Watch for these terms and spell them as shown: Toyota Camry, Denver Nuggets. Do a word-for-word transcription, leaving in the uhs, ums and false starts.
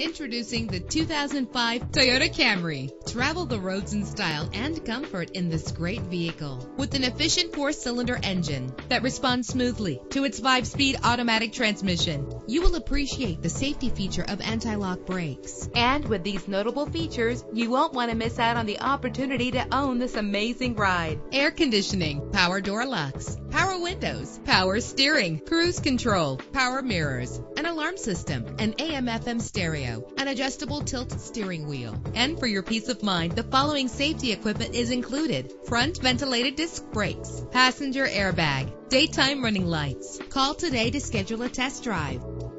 Introducing the two thousand five Toyota Camry. Travel the roads in style and comfort in this great vehicle. With an efficient four-cylinder engine that responds smoothly to its five-speed automatic transmission, you will appreciate the safety feature of anti-lock brakes. And with these notable features, you won't want to miss out on the opportunity to own this amazing ride. Air conditioning, power door locks, power windows, power steering, cruise control, power mirrors, an alarm system, an A M F M stereo, an adjustable tilt steering wheel. And for your peace of mind, the following safety equipment is included: front ventilated disc brakes, passenger airbag, daytime running lights. Call today to schedule a test drive.